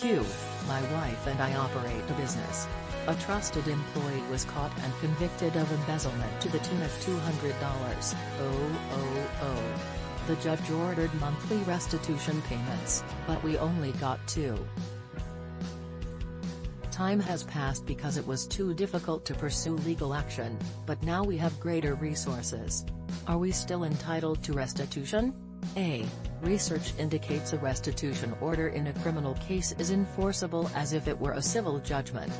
Q. My wife and I operate a business. A trusted employee was caught and convicted of embezzlement to the tune of $200. The judge ordered monthly restitution payments, but we only got two. Time has passed because it was too difficult to pursue legal action, but now we have greater resources. Are we still entitled to restitution? A. Research indicates a restitution order in a criminal case is enforceable as if it were a civil judgment.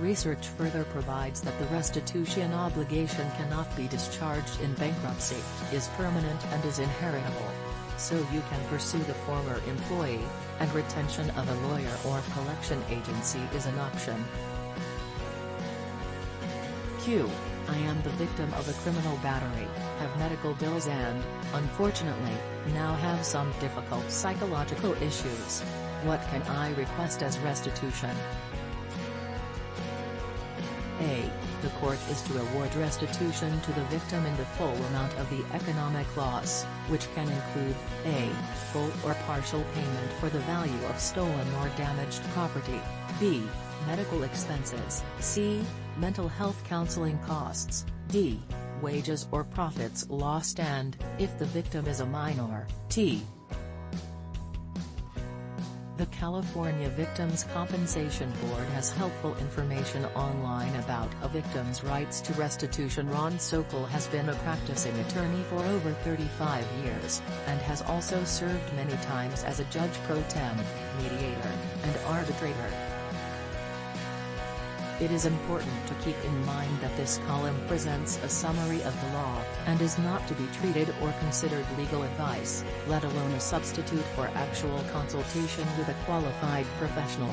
Research further provides that the restitution obligation cannot be discharged in bankruptcy, is permanent and is inheritable. So you can pursue the former employee, and retention of a lawyer or collection agency is an option. Q. I am the victim of a criminal battery, have medical bills and, unfortunately, now have some difficult psychological issues. What can I request as restitution? A. The court is to award restitution to the victim in the full amount of the economic loss, which can include, A. Full or partial payment for the value of stolen or damaged property, B. Medical expenses, C. Mental health counseling costs, D. Wages or profits lost and, if the victim is a minor, T. The California Victims' Compensation Board has helpful information online about a victim's rights to restitution. Ron Sokol has been a practicing attorney for over 35 years, and has also served many times as a judge pro tem, mediator, and arbitrator. It is important to keep in mind that this column presents a summary of the law, and is not to be treated or considered legal advice, let alone a substitute for actual consultation with a qualified professional.